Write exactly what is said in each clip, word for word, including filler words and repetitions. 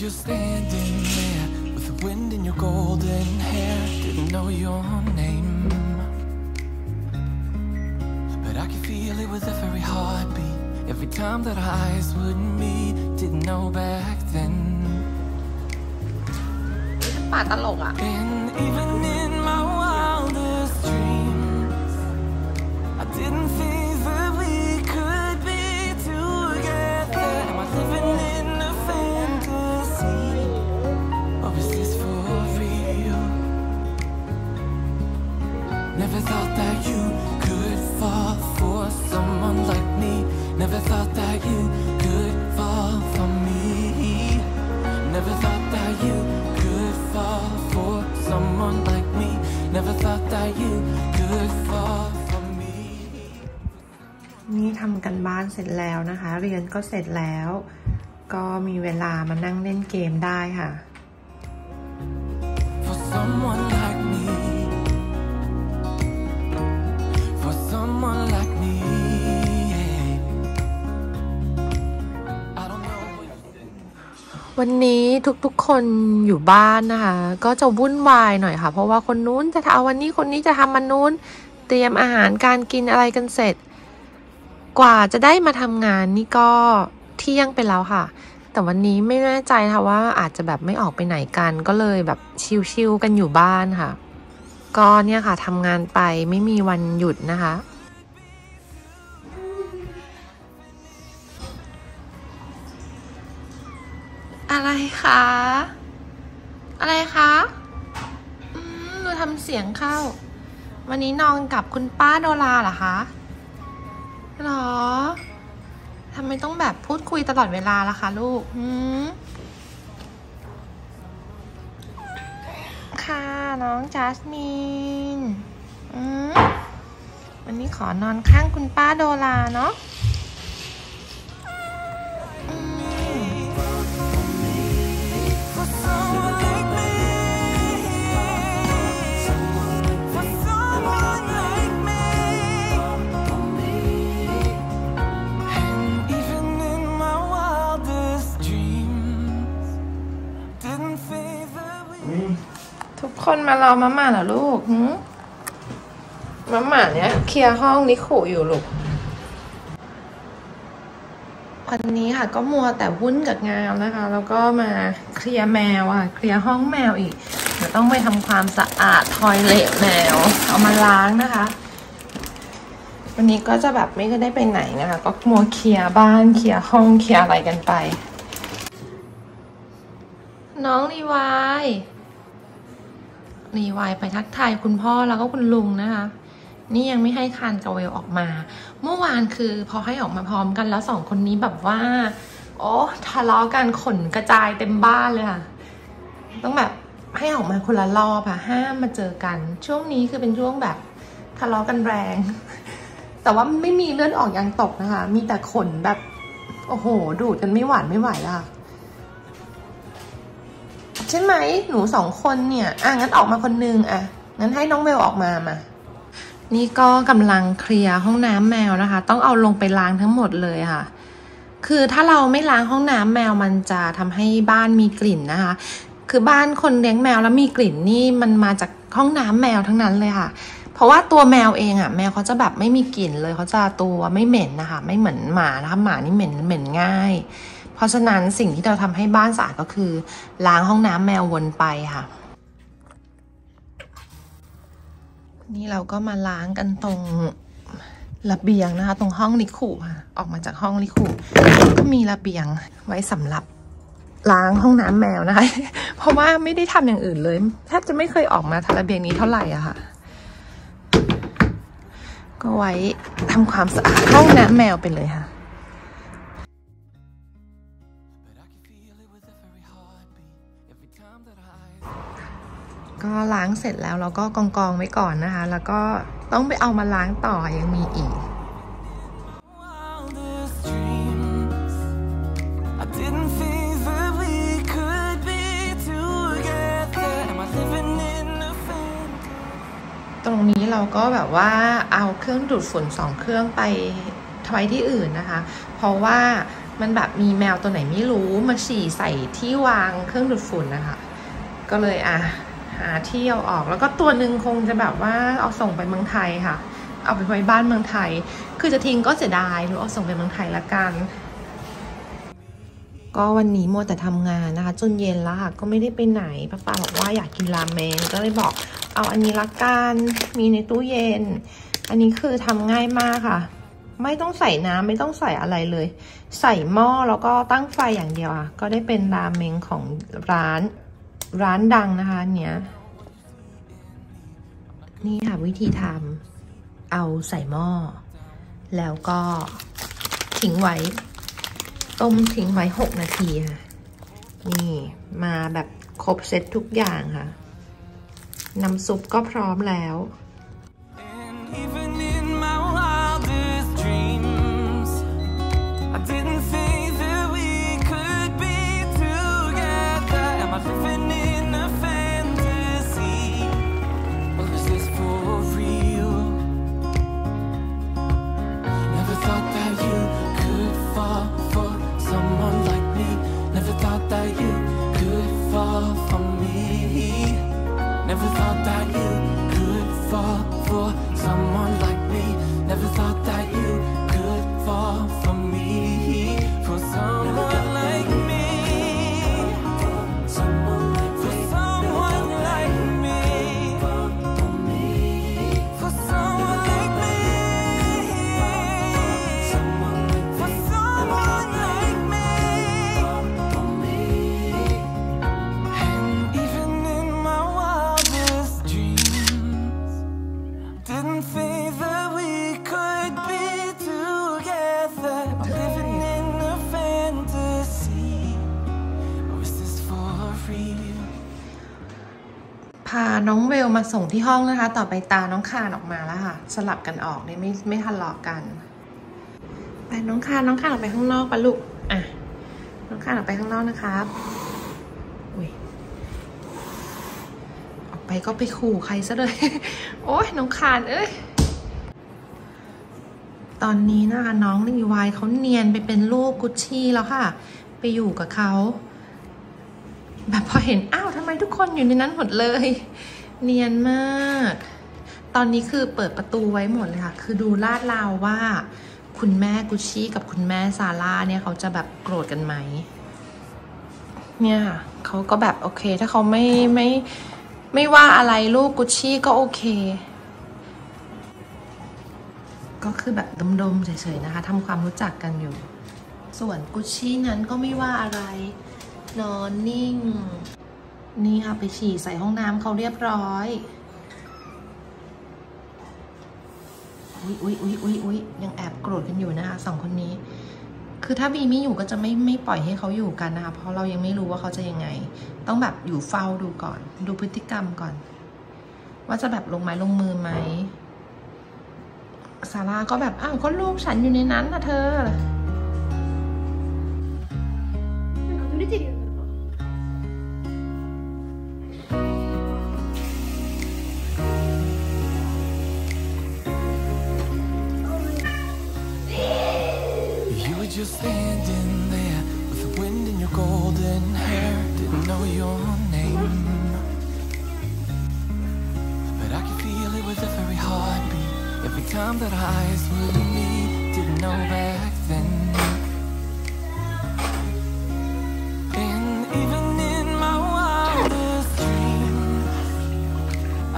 Pictured you standing there with the wind in your golden hair. Didn't know your name, but I could feel it with every heartbeat. Every time that our eyes would meet. Didn't know back then. ป่าตลกอ่ะ And even in my wildest dreams, I didn't think that we could be together. Am I living in a fantasy, or is this for real? Never thought that you could fall for someone like me. Never thought that you could fall for me. Never thought that you fall for someone like me. Never thought that you could fall for me. นี่ทำกันบ้านเสร็จแล้วนะคะเรียนก็เสร็จแล้วก็มีเวลามานั่งเล่นเกมได้ค่ะ For someone like me, for someone like me. วันนี้ทุกๆคนอยู่บ้านนะคะก็จะวุ่นวายหน่อยค่ะเพราะว่าคนนู้นจะเอาวันนี้คนนี้จะทำมันนู้นเตรียมอาหารการกินอะไรกันเสร็จกว่าจะได้มาทำงานนี่ก็เที่ยงไปแล้วค่ะแต่วันนี้ไม่แน่ใจค่ะว่าอาจจะแบบไม่ออกไปไหนกันก็เลยแบบชิลๆกันอยู่บ้านค่ะก็เนี่ยค่ะทำงานไปไม่มีวันหยุดนะคะอะไรคะอะไรคะหนูทำเสียงเข้าวันนี้นอนกับคุณป้าโดราเหรอคะหรอทำไมต้องแบบพูดคุยตลอดเวลาล่ะคะลูกหืมค่ะน้องจัสมินวันนี้ขอนอนข้างคุณป้าโดราเนาะทุกคนมารอมาม่าเหรอลูกหืมมาม่าเนี้ยเคลียร์ห้องนิคุอยู่ลูกวันนี้ค่ะก็มัวแต่วุ่นกับงานนะคะแล้วก็มาเคลียร์แมวอ่ะเคลียร์ห้องแมวอีกเดี๋ยวต้องไปทำความสะอาดทอยเลทแมวเอามาล้างนะคะวันนี้ก็จะแบบไม่ได้ไปไหนนะคะก็มัวเคลียร์บ้านเคลียร์ห้องเคลียร์อะไรกันไปน้องรีวายรีวายไปทักทายคุณพ่อแล้วก็คุณลุงนะคะนี่ยังไม่ให้คานกับเวลออกมาเมื่อวานคือพอให้ออกมาพร้อมกันแล้วสองคนนี้แบบว่าโอ้ทะเลาะกันขนกระจายเต็มบ้านเลยค่ะต้องแบบให้ออกมาคนละรอบค่ะห้ามมาเจอกันช่วงนี้คือเป็นช่วงแบบทะเลาะกันแรงแต่ว่าไม่มีเลือดออกยางตกนะคะมีแต่ขนแบบโอ้โหดูดกันไม่หวานไม่ไหวแล้วค่ะใช่ไหมหนูสองคนเนี่ยอ่ะงั้นออกมาคนนึงอ่ะงั้นให้น้องเบลออกมามานี่ก็กำลังเคลียร์ห้องน้ำแมวนะคะต้องเอาลงไปล้างทั้งหมดเลยค่ะคือถ้าเราไม่ล้างห้องน้ำแมวมันจะทำให้บ้านมีกลิ่นนะคะคือบ้านคนเลี้ยงแมวแล้วมีกลิ่นนี่มันมาจากห้องน้ำแมวทั้งนั้นเลยค่ะเพราะว่าตัวแมวเองอ่ะแมวเขาจะแบบไม่มีกลิ่นเลยเขาจะตัวไม่เหม็นนะคะไม่เหมือนหมานะคะหมานี่เหม็นเหม็นง่ายเพราะฉะนั้นสิ่งที่เราทำให้บ้านสะอาดก็คือล้างห้องน้ำแมววนไปค่ะนี่เราก็มาล้างกันตรงระเบียงนะคะตรงห้องลิคุค่ะออกมาจากห้องลิคุก็มีระเบียงไว้สำหรับล้างห้องน้ำแมวนะคะเพราะว่าไม่ได้ทำอย่างอื่นเลยแทบจะไม่เคยออกมาทางระเบียงนี้เท่าไหร่อะค่ะก็ไว้ทำความสะอาดห้องน้ำแมวไปเลยค่ะก็ล้างเสร็จแล้วเราก็กองกองไว้ก่อนนะคะแล้วก็ต้องไปเอามาล้างต่อยังมีอีกตรงนี้เราก็แบบว่าเอาเครื่องดูดฝุ่นสองเครื่องไปไว้ที่อื่นนะคะเพราะว่า มันแบบมีแมวตัวไหนไม่รู้มาฉี่ใส่ที่วางเครื่องดูดฝุ่นนะคะก็เลยอ่ะหาที่เอาออกแล้วก็ตัวหนึ่งคงจะแบบว่าเอาส่งไปเมืองไทยค่ะเอาไปไว้บ้านเมืองไทยคือจะทิ้งก็เสียดายหนูเอาส่งไปเมืองไทยละกันก็วันนี้มัวแต่ทำงานนะคะจนเย็นแล้วค่ะก็ไม่ได้ไปไหนป้าปาบอกว่าอยากกินราเมนก็เลยบอกเอาอันนี้ละกันมีในตู้เย็นอันนี้คือทำง่ายมากค่ะไม่ต้องใส่น้ำไม่ต้องใส่อะไรเลยใส่หม้อแล้วก็ตั้งไฟอย่างเดียวอ่ะก็ได้เป็นราเมนของร้านร้านดังนะคะเนี่ยนี่ค่ะวิธีทำเอาใส่หม้อแล้วก็ทิ้งไว้ต้มทิ้งไว้หกนาทีค่ะนี่มาแบบครบเซตทุกอย่างค่ะน้ำซุปก็พร้อมแล้วพาน้องเวลมาส่งที่ห้องนะคะต่อไปตาน้องคานออกมาแล้วค่ะสลับกันออกเนี่ยไม่ไม่ทะเลาะกันไปน้องคานน้องคานออกไปข้างนอกปะลูกอ่ะน้องคานออกไปข้างนอกนะครับอุ้ยออกไปก็ไปขู่ใครซะเลย โอ๊ยน้องคานเอ้ยตอนนี้นะคะน้องรีวายเขาเนียนไปเป็นลูกกุชชี่แล้วค่ะไปอยู่กับเขาแบบพอเห็นอ้าวทำไมทุกคนอยู่ในนั้นหมดเลยเนียนมากตอนนี้คือเปิดประตูไว้หมดเลยค่ะคือดูลาดราวว่าคุณแม่กุชชี่กับคุณแม่ซาร่าเนี่ยเขาจะแบบโกรธกันไหมเนี่ยเขาก็แบบโอเคถ้าเขาไม่ไม่ไม่ว่าอะไรลูกกุชชี่ก็โอเคก็คือแบบดมๆเฉยๆนะคะทำความรู้จักกันอยู่ส่วนกุชชี่นั้นก็ไม่ว่าอะไรนอนนิ่งนี่ค่ะไปฉี่ใส่ห้องน้ำเขาเรียบร้อยอุ๊ยอุ๊ยอุ๊ยอุ๊ยอุ๊ยยังแอบโกรธกันอยู่นะคะสองคนนี้คือถ้าบีไม่อยู่ก็จะไม่ไม่ปล่อยให้เขาอยู่กันนะคะเพราะเรายังไม่รู้ว่าเขาจะยังไงต้องแบบอยู่เฝ้าดูก่อนดูพฤติกรรมก่อนว่าจะแบบลงไม้ลงมือไหมซาร่าก็แบบอ้าวเขาลูกฉันอยู่ในนั้นนะเธอJust standing there with the wind in your golden hair didn't know your name but I could feel it with every heartbeat every time that I eyes would meet didn't know back then and even in my wildest dreams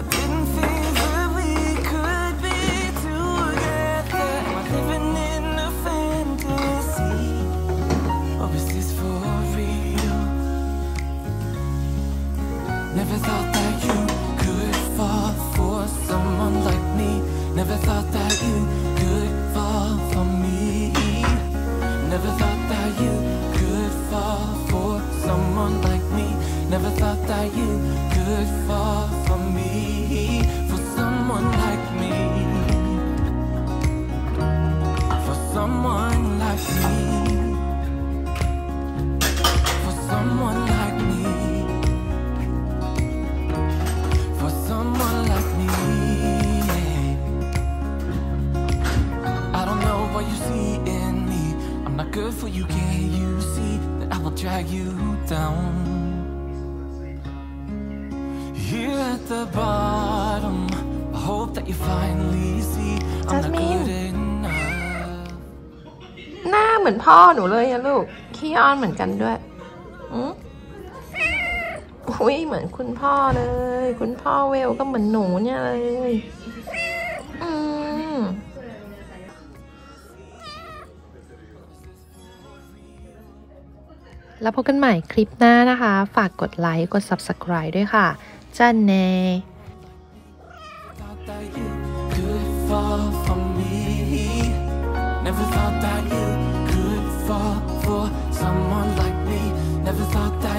I didn't think that we could be together am I living in a fantasy Never thought that you could fall for someone like me Never thought that you could fall for me Never thought that you could fall for someone like me Never thought that you could fall for me For someone like me For someone like me For someone like me Someone like me I don't know what you see in me I'm I'm not good for you, can't you see that I will drag you down? Here at the bottom, I hope that you finally see I'm not good enough. หน้าเหมือนพ่อหนูเลยนะลูกขี้อ้อนเหมือนกันด้วยอืออุ้ยเหมือนคุณพ่อเลยคุณพ่อเวลก็เหมือนหนูเนี่ยเลยอือแล้วพบกันใหม่คลิปหน้านะคะฝากกดไลค์กด ซับสไครบ์ ด้วยค่ะจันเน่